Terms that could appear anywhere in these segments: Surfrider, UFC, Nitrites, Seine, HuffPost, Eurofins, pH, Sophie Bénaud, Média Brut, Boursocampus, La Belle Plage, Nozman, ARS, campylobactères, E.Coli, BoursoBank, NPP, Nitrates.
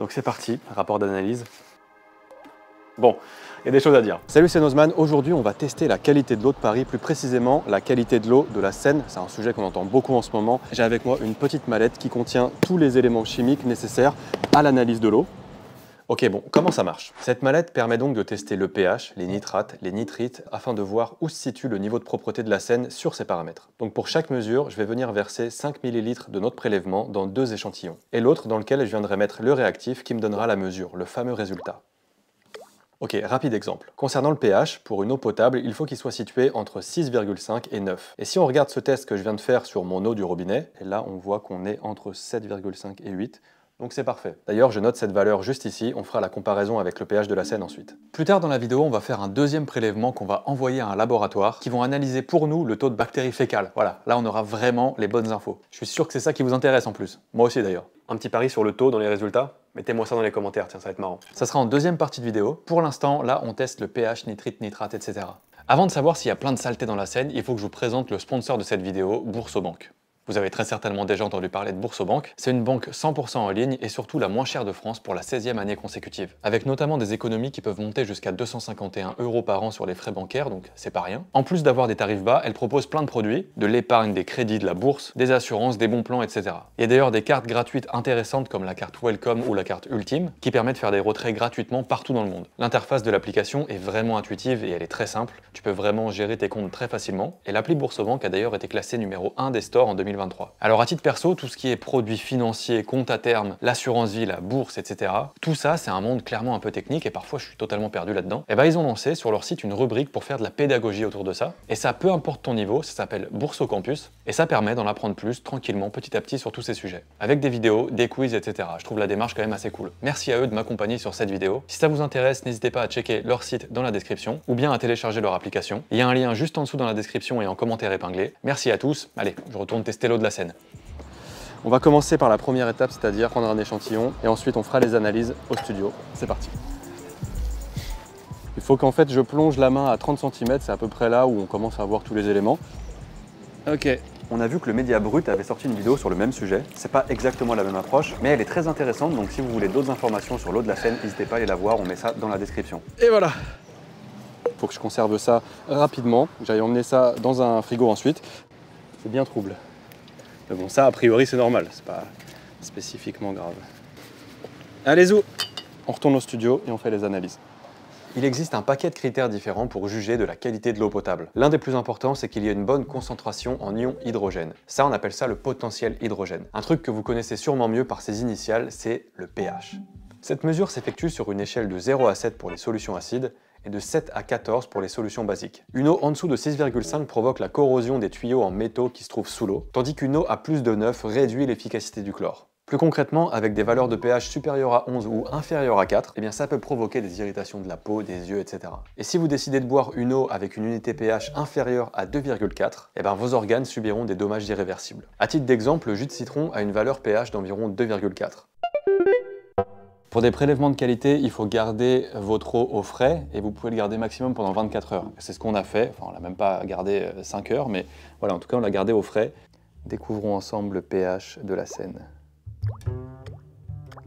Donc c'est parti, rapport d'analyse. Bon, il y a des choses à dire. Salut, c'est Nozman. Aujourd'hui, on va tester la qualité de l'eau de Paris, plus précisément la qualité de l'eau de la Seine. C'est un sujet qu'on entend beaucoup en ce moment. J'ai avec moi une petite mallette qui contient tous les éléments chimiques nécessaires à l'analyse de l'eau. Ok, bon, comment ça marche? Cette mallette permet donc de tester le pH, les nitrates, les nitrites, afin de voir où se situe le niveau de propreté de la Seine sur ces paramètres. Donc pour chaque mesure, je vais venir verser 5 ml de notre prélèvement dans 2 échantillons, et l'autre dans lequel je viendrai mettre le réactif qui me donnera la mesure, le fameux résultat. Ok, rapide exemple. Concernant le pH, pour une eau potable, il faut qu'il soit situé entre 6,5 et 9. Et si on regarde ce test que je viens de faire sur mon eau du robinet, et là on voit qu'on est entre 7,5 et 8, donc c'est parfait. D'ailleurs, je note cette valeur juste ici, on fera la comparaison avec le pH de la Seine ensuite. Plus tard dans la vidéo, on va faire un deuxième prélèvement qu'on va envoyer à un laboratoire qui vont analyser pour nous le taux de bactéries fécales. Voilà, là on aura vraiment les bonnes infos. Je suis sûr que c'est ça qui vous intéresse en plus. Moi aussi d'ailleurs. Un petit pari sur le taux dans les résultats? Mettez-moi ça dans les commentaires, tiens, ça va être marrant. Ça sera en deuxième partie de vidéo. Pour l'instant, là, on teste le pH, nitrite, nitrate, etc. Avant de savoir s'il y a plein de saletés dans la Seine, il faut que je vous présente le sponsor de cette vidéo, BoursoBank. Vous avez très certainement déjà entendu parler de BoursoBank. C'est une banque 100% en ligne et surtout la moins chère de France pour la 16e année consécutive. Avec notamment des économies qui peuvent monter jusqu'à 251 € par an sur les frais bancaires, donc c'est pas rien. En plus d'avoir des tarifs bas, elle propose plein de produits, de l'épargne, des crédits, de la bourse, des assurances, des bons plans, etc. Il y a d'ailleurs des cartes gratuites intéressantes comme la carte Welcome ou la carte Ultime qui permettent de faire des retraits gratuitement partout dans le monde. L'interface de l'application est vraiment intuitive et elle est très simple. Tu peux vraiment gérer tes comptes très facilement. Et l'appli BoursoBank a d'ailleurs été classée numéro 1 des stores en 2023. Alors à titre perso, tout ce qui est produits financiers, comptes à terme, l'assurance vie, la bourse, etc. Tout ça, c'est un monde clairement un peu technique et parfois je suis totalement perdu là-dedans. Et bah ils ont lancé sur leur site une rubrique pour faire de la pédagogie autour de ça. Et ça, peu importe ton niveau, ça s'appelle Boursocampus et ça permet d'en apprendre plus tranquillement, petit à petit sur tous ces sujets. Avec des vidéos, des quiz, etc. Je trouve la démarche quand même assez cool. Merci à eux de m'accompagner sur cette vidéo. Si ça vous intéresse, n'hésitez pas à checker leur site dans la description ou bien à télécharger leur application. Il y a un lien juste en dessous dans la description et en commentaire épinglé. Merci à tous. Allez, je retourne tester l'eau de la Seine. On va commencer par la première étape, c'est-à-dire prendre un échantillon et ensuite on fera les analyses au studio. C'est parti. Il faut qu'en fait je plonge la main à 30 cm, c'est à peu près là où on commence à voir tous les éléments. Ok. On a vu que le Média Brut avait sorti une vidéo sur le même sujet. C'est pas exactement la même approche, mais elle est très intéressante, donc si vous voulez d'autres informations sur l'eau de la Seine, n'hésitez pas à aller la voir, on met ça dans la description. Et voilà. Faut que je conserve ça rapidement, j'aille emmener ça dans un frigo ensuite. C'est bien trouble. Mais bon, ça, a priori, c'est normal. C'est pas spécifiquement grave. Allez-y! On retourne au studio et on fait les analyses. Il existe un paquet de critères différents pour juger de la qualité de l'eau potable. L'un des plus importants, c'est qu'il y ait une bonne concentration en ions hydrogène. Ça, on appelle ça le potentiel hydrogène. Un truc que vous connaissez sûrement mieux par ses initiales, c'est le pH. Cette mesure s'effectue sur une échelle de 0 à 7 pour les solutions acides, et de 7 à 14 pour les solutions basiques. Une eau en dessous de 6,5 provoque la corrosion des tuyaux en métaux qui se trouvent sous l'eau, tandis qu'une eau à plus de 9 réduit l'efficacité du chlore. Plus concrètement, avec des valeurs de pH supérieures à 11 ou inférieures à 4, eh bien ça peut provoquer des irritations de la peau, des yeux, etc. Et si vous décidez de boire une eau avec une unité pH inférieure à 2,4, eh bien vos organes subiront des dommages irréversibles. À titre d'exemple, le jus de citron a une valeur pH d'environ 2,4. Pour des prélèvements de qualité, il faut garder votre eau au frais et vous pouvez le garder maximum pendant 24 heures. C'est ce qu'on a fait, enfin on l'a même pas gardé 5 heures, mais voilà, en tout cas on l'a gardé au frais. Découvrons ensemble le pH de la Seine.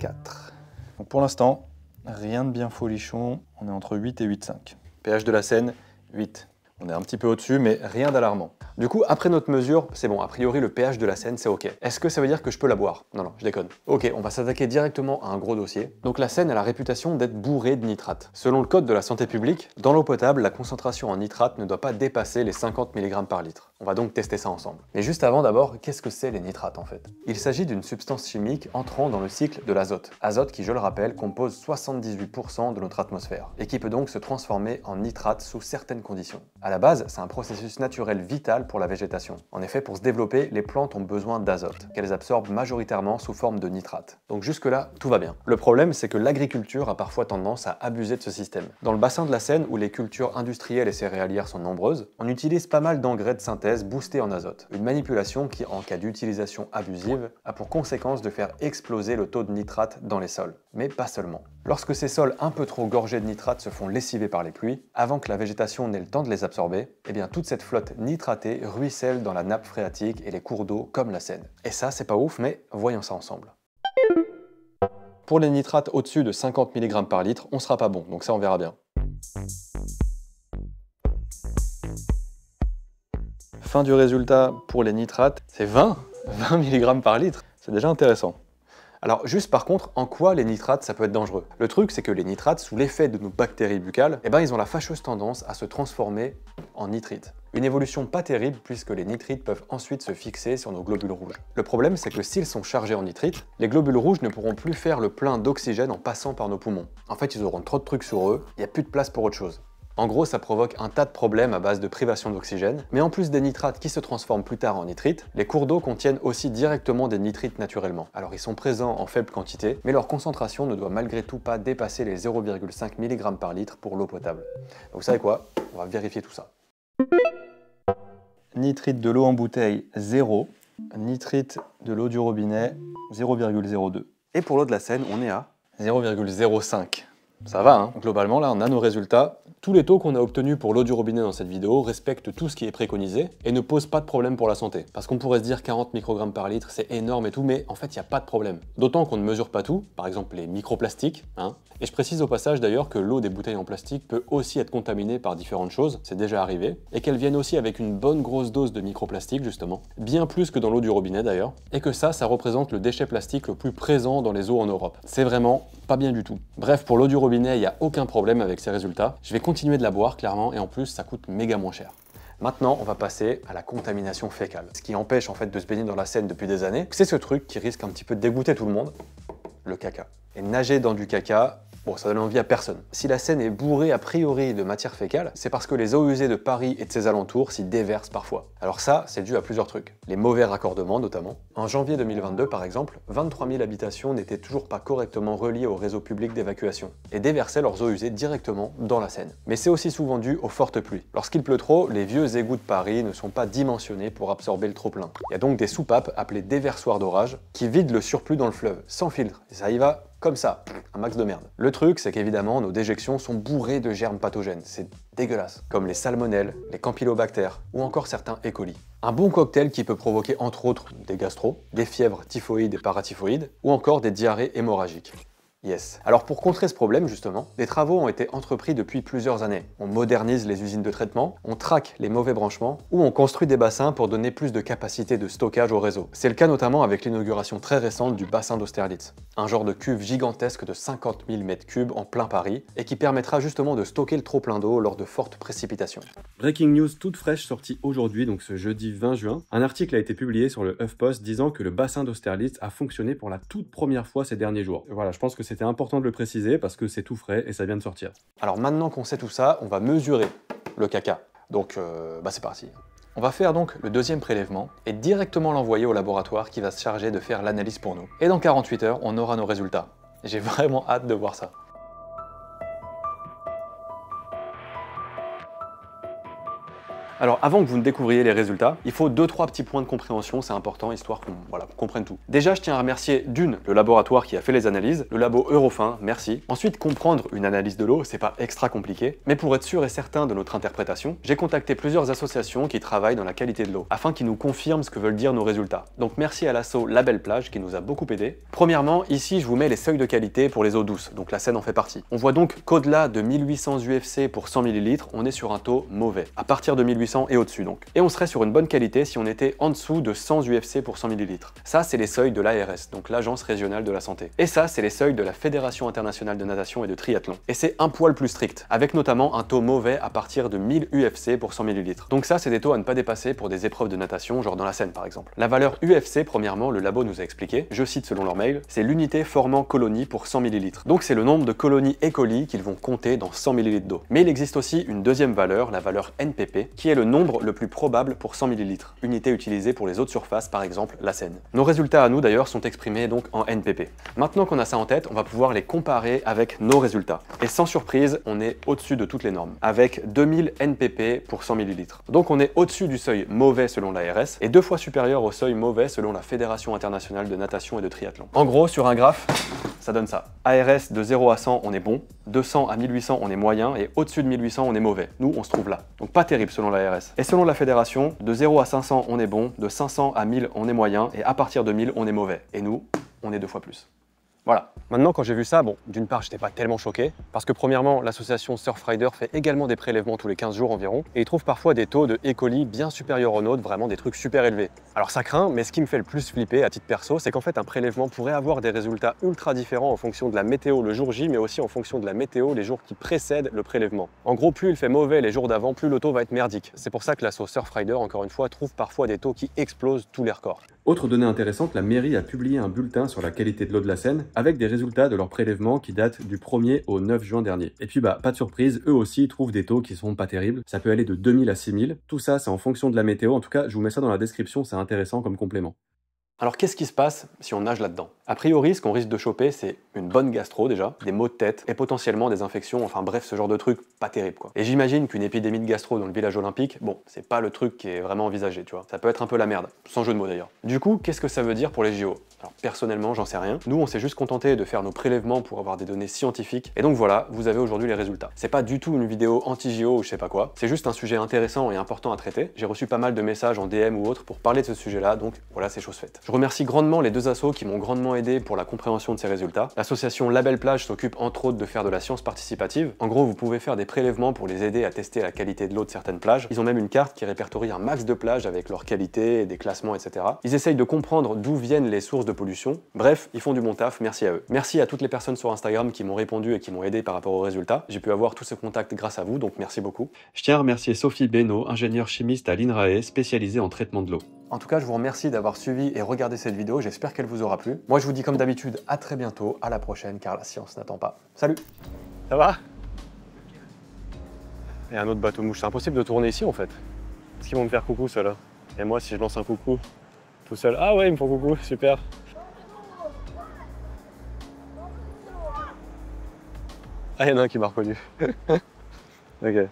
4. Donc pour l'instant, rien de bien folichon, on est entre 8 et 8,5. pH de la Seine, 8. On est un petit peu au-dessus, mais rien d'alarmant. Du coup, après notre mesure, c'est bon, a priori le pH de la Seine, c'est ok. Est-ce que ça veut dire que je peux la boire? Non, non, je déconne. Ok, on va s'attaquer directement à un gros dossier. Donc la Seine a la réputation d'être bourrée de nitrates. Selon le code de la santé publique, dans l'eau potable, la concentration en nitrates ne doit pas dépasser les 50 mg par litre. On va donc tester ça ensemble. Mais juste avant d'abord, qu'est-ce que c'est les nitrates en fait? Il s'agit d'une substance chimique entrant dans le cycle de l'azote. Azote qui, je le rappelle, compose 78% de notre atmosphère et qui peut donc se transformer en nitrate sous certaines conditions. À la base, c'est un processus naturel vital pour la végétation. En effet, pour se développer, les plantes ont besoin d'azote, qu'elles absorbent majoritairement sous forme de nitrate. Donc jusque-là, tout va bien. Le problème, c'est que l'agriculture a parfois tendance à abuser de ce système. Dans le bassin de la Seine, où les cultures industrielles et céréalières sont nombreuses, on utilise pas mal d'engrais de synthèse boostés en azote. Une manipulation qui, en cas d'utilisation abusive, a pour conséquence de faire exploser le taux de nitrate dans les sols. Mais pas seulement. Lorsque ces sols un peu trop gorgés de nitrate se font lessiver par les pluies, avant que la végétation n'ait le temps de les absorber, eh bien toute cette flotte nitratée ruisselle dans la nappe phréatique et les cours d'eau comme la Seine. Et ça, c'est pas ouf, mais voyons ça ensemble. Pour les nitrates au-dessus de 50 mg par litre, on ne sera pas bon, donc ça on verra bien. Fin du résultat pour les nitrates, c'est 20 mg par litre, c'est déjà intéressant. Alors juste par contre, en quoi les nitrates ça peut être dangereux? Le truc c'est que les nitrates, sous l'effet de nos bactéries buccales, eh ben, ils ont la fâcheuse tendance à se transformer en nitrites. Une évolution pas terrible puisque les nitrites peuvent ensuite se fixer sur nos globules rouges. Le problème c'est que s'ils sont chargés en nitrites, les globules rouges ne pourront plus faire le plein d'oxygène en passant par nos poumons. En fait ils auront trop de trucs sur eux, il n'y a plus de place pour autre chose. En gros ça provoque un tas de problèmes à base de privation d'oxygène, mais en plus des nitrates qui se transforment plus tard en nitrites, les cours d'eau contiennent aussi directement des nitrites naturellement. Alors ils sont présents en faible quantité, mais leur concentration ne doit malgré tout pas dépasser les 0,5 mg par litre pour l'eau potable. Donc vous savez quoi? On va vérifier tout ça. Nitrite de l'eau en bouteille, 0. Nitrite de l'eau du robinet, 0,02. Et pour l'eau de la Seine, on est à 0,05. Ça va, hein? Globalement, là, on a nos résultats. Tous les taux qu'on a obtenus pour l'eau du robinet dans cette vidéo respectent tout ce qui est préconisé et ne posent pas de problème pour la santé. Parce qu'on pourrait se dire 40 microgrammes par litre, c'est énorme et tout, mais en fait, il n'y a pas de problème. D'autant qu'on ne mesure pas tout, par exemple les microplastiques, hein? Et je précise au passage d'ailleurs que l'eau des bouteilles en plastique peut aussi être contaminée par différentes choses, c'est déjà arrivé, et qu'elles viennent aussi avec une bonne grosse dose de microplastiques justement, bien plus que dans l'eau du robinet d'ailleurs, et que ça représente le déchet plastique le plus présent dans les eaux en Europe. C'est vraiment pas bien du tout. Bref, pour l'eau du robinet, il n'y a aucun problème avec ces résultats. Je vais continuer de la boire clairement, et en plus ça coûte méga moins cher. Maintenant, on va passer à la contamination fécale, ce qui empêche en fait de se baigner dans la Seine depuis des années. C'est ce truc qui risque un petit peu de dégoûter tout le monde, le caca. Et nager dans du caca, bon, ça donne envie à personne. Si la Seine est bourrée a priori de matière fécale, c'est parce que les eaux usées de Paris et de ses alentours s'y déversent parfois. Alors ça, c'est dû à plusieurs trucs. Les mauvais raccordements notamment. En janvier 2022 par exemple, 23 000 habitations n'étaient toujours pas correctement reliées au réseau public d'évacuation et déversaient leurs eaux usées directement dans la Seine. Mais c'est aussi souvent dû aux fortes pluies. Lorsqu'il pleut trop, les vieux égouts de Paris ne sont pas dimensionnés pour absorber le trop-plein. Il y a donc des soupapes appelées déversoirs d'orage qui vident le surplus dans le fleuve, sans filtre, et ça y va comme ça, un max de merde. Le truc, c'est qu'évidemment, nos déjections sont bourrées de germes pathogènes, c'est dégueulasse, comme les salmonelles, les campylobactères ou encore certains E. coli. Un bon cocktail qui peut provoquer entre autres des gastros, des fièvres typhoïdes et paratyphoïdes ou encore des diarrhées hémorragiques. Yes. Alors pour contrer ce problème justement, des travaux ont été entrepris depuis plusieurs années. On modernise les usines de traitement, on traque les mauvais branchements ou on construit des bassins pour donner plus de capacité de stockage au réseau. C'est le cas notamment avec l'inauguration très récente du bassin d'Austerlitz, un genre de cuve gigantesque de 50 000 m3 en plein Paris et qui permettra justement de stocker le trop-plein d'eau lors de fortes précipitations. Breaking news toute fraîche sortie aujourd'hui, donc ce jeudi 20 juin, un article a été publié sur le HuffPost disant que le bassin d'Austerlitz a fonctionné pour la toute première fois ces derniers jours. Et voilà, je pense que c'était important de le préciser parce que c'est tout frais et ça vient de sortir. Alors maintenant qu'on sait tout ça, on va mesurer le caca. Donc c'est parti. On va faire donc le deuxième prélèvement et directement l'envoyer au laboratoire qui va se charger de faire l'analyse pour nous. Et dans 48 heures, on aura nos résultats. J'ai vraiment hâte de voir ça. Alors avant que vous ne découvriez les résultats, il faut 2-3 petits points de compréhension, c'est important, histoire qu'on comprenne tout. Déjà, je tiens à remercier le laboratoire qui a fait les analyses, le labo Eurofins, merci. Ensuite, comprendre une analyse de l'eau, c'est pas extra compliqué, mais pour être sûr et certain de notre interprétation, j'ai contacté plusieurs associations qui travaillent dans la qualité de l'eau, afin qu'ils nous confirment ce que veulent dire nos résultats. Donc merci à l'asso La Belle Plage qui nous a beaucoup aidés. Premièrement, ici, je vous mets les seuils de qualité pour les eaux douces, donc la Seine en fait partie. On voit donc qu'au-delà de 1800 UFC pour 100 ml, on est sur un taux mauvais. À partir de 1800 et au-dessus donc. Et on serait sur une bonne qualité si on était en dessous de 100 UFC pour 100 ml. Ça, c'est les seuils de l'ARS, donc l'Agence Régionale de la Santé. Et ça, c'est les seuils de la Fédération Internationale de Natation et de Triathlon. Et c'est un poil plus strict, avec notamment un taux mauvais à partir de 1000 UFC pour 100 ml. Donc ça, c'est des taux à ne pas dépasser pour des épreuves de natation, genre dans la Seine par exemple. La valeur UFC, premièrement, le labo nous a expliqué, je cite selon leur mail, c'est l'unité formant colonie pour 100 ml. Donc c'est le nombre de colonies E. coli qu'ils vont compter dans 100 ml d'eau. Mais il existe aussi une deuxième valeur, la valeur NPP, qui est le nombre le plus probable pour 100 ml, unité utilisée pour les eaux de surface, par exemple la Seine. Nos résultats à nous d'ailleurs sont exprimés donc en NPP. Maintenant qu'on a ça en tête, on va pouvoir les comparer avec nos résultats. Et sans surprise, on est au-dessus de toutes les normes, avec 2000 NPP pour 100 ml. Donc on est au-dessus du seuil mauvais selon l'ARS et 2 fois supérieur au seuil mauvais selon la Fédération Internationale de Natation et de Triathlon. En gros, sur un graphe, ça donne ça. ARS de 0 à 100, on est bon, de 100 à 1800, on est moyen, et au-dessus de 1800, on est mauvais. Nous, on se trouve là. Donc pas terrible selon l'ARS. Et selon la fédération, de 0 à 500, on est bon, de 500 à 1000, on est moyen, et à partir de 1000, on est mauvais. Et nous, on est 2 fois plus. Voilà. Maintenant, quand j'ai vu ça, bon, d'une part, j'étais pas tellement choqué, parce que premièrement, l'association Surfrider fait également des prélèvements tous les 15 jours environ, et ils trouvent parfois des taux de E. coli bien supérieurs aux nôtres, vraiment des trucs super élevés. Alors ça craint, mais ce qui me fait le plus flipper à titre perso, c'est qu'en fait, un prélèvement pourrait avoir des résultats ultra différents en fonction de la météo le jour J, mais aussi en fonction de la météo les jours qui précèdent le prélèvement. En gros, plus il fait mauvais les jours d'avant, plus le taux va être merdique. C'est pour ça que l'asso Surfrider, encore une fois, trouve parfois des taux qui explosent tous les records. Autre donnée intéressante, la mairie a publié un bulletin sur la qualité de l'eau de la Seine, avec des résultats de leurs prélèvements qui datent du 1er au 9 juin dernier. Et puis bah, pas de surprise, eux aussi trouvent des taux qui sont pas terribles, ça peut aller de 2000 à 6000, tout ça c'est en fonction de la météo, en tout cas je vous mets ça dans la description, c'est intéressant comme complément. Alors qu'est-ce qui se passe si on nage là-dedans? A priori, ce qu'on risque de choper, c'est une bonne gastro déjà, des maux de tête et potentiellement des infections, enfin bref, ce genre de truc pas terrible quoi. Et j'imagine qu'une épidémie de gastro dans le village olympique, bon, c'est pas le truc qui est vraiment envisagé, tu vois. Ça peut être un peu la merde, sans jeu de mots d'ailleurs. Du coup, qu'est-ce que ça veut dire pour les JO? Alors personnellement, j'en sais rien. Nous, on s'est juste contenté de faire nos prélèvements pour avoir des données scientifiques. Et donc voilà, vous avez aujourd'hui les résultats. C'est pas du tout une vidéo anti-JO ou je sais pas quoi. C'est juste un sujet intéressant et important à traiter. J'ai reçu pas mal de messages en DM ou autre pour parler de ce sujet-là, donc voilà, c'est chose faite. Je remercie grandement les deux assos qui m'ont grandement aidé pour la compréhension de ces résultats. L'association La Belle Plage s'occupe entre autres de faire de la science participative. En gros, vous pouvez faire des prélèvements pour les aider à tester la qualité de l'eau de certaines plages. Ils ont même une carte qui répertorie un max de plages avec leur qualité, des classements, etc. Ils essayent de comprendre d'où viennent les sources de pollution. Bref, ils font du bon taf, merci à eux. Merci à toutes les personnes sur Instagram qui m'ont répondu et qui m'ont aidé par rapport aux résultats. J'ai pu avoir tous ces contacts grâce à vous, donc merci beaucoup. Je tiens à remercier Sophie Bénaud, ingénieure chimiste à l'INRAE, spécialisée en traitement de l'eau. En tout cas, je vous remercie d'avoir suivi et regardé cette vidéo, j'espère qu'elle vous aura plu. Moi, je vous dis comme d'habitude, à très bientôt, à la prochaine, car la science n'attend pas. Salut! Ça va? Et un autre bateau mouche, c'est impossible de tourner ici en fait. Est-ce qu'ils vont me faire coucou ceux-là? Et moi, si je lance un coucou tout seul, ah ouais, ils me font coucou, super! Ah, il y en a un qui m'a reconnu. Ok.